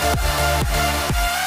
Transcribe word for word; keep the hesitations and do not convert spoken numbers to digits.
We'll be right back.